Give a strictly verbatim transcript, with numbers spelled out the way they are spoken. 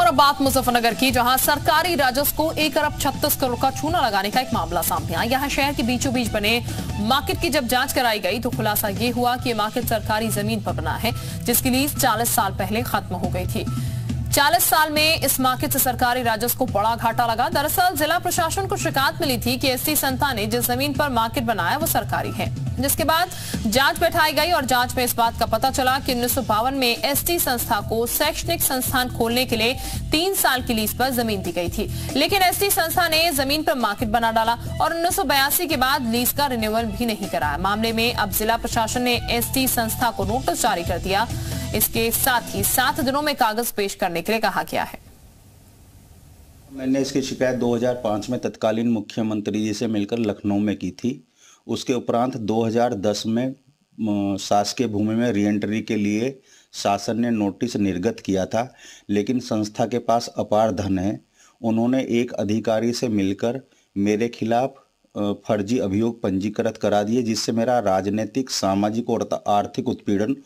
और अब बात मुजफ्फरनगर की, जहां सरकारी राजस्व को एक अरब छत्तीस करोड़ का चूना लगाने का एक मामला सामने आया। यहाँ शहर के बीचों बीच बने मार्केट की जब जांच कराई गई तो खुलासा ये हुआ कि मार्केट सरकारी जमीन पर बना है, जिसकी लीज चालीस साल पहले खत्म हो गई थी। चालीस साल में इस मार्केट से सरकारी राजस्व को बड़ा घाटा लगा। दरअसल जिला प्रशासन को शिकायत मिली थी कि एसटी संस्था ने जिस जमीन पर मार्केट बनाया वो सरकारी है, जिसके बाद जांच बैठाई गई और जांच में इस बात का पता चला कि उन्नीस सौ बावन में एसटी संस्था को शैक्षणिक संस्थान खोलने के लिए तीन साल की लीज पर जमीन दी गई थी, लेकिन एसटी संस्था ने जमीन पर मार्केट बना डाला और उन्नीस सौ बयासी के बाद लीज का रिन्यूअल भी नहीं कराया। मामले में अब जिला प्रशासन ने एसटी संस्था को नोटिस जारी कर दिया। इसके साथ ही सात दिनों में कागज पेश करने के लिए कहा गया है। मैंने इसकी शिकायत दो हज़ार पाँच में तत्कालीन मुख्यमंत्री जी से मिलकर लखनऊ में की थी। उसके उपरांत दो हज़ार दस में शासकीय भूमि में रीएंट्री के लिए शासन ने नोटिस निर्गत किया था, लेकिन संस्था के पास अपार धन है। उन्होंने एक अधिकारी से मिलकर मेरे खिलाफ फर्जी अभियोग पंजीकृत करा दिए, जिससे मेरा राजनीतिक, सामाजिक और आर्थिक उत्पीड़न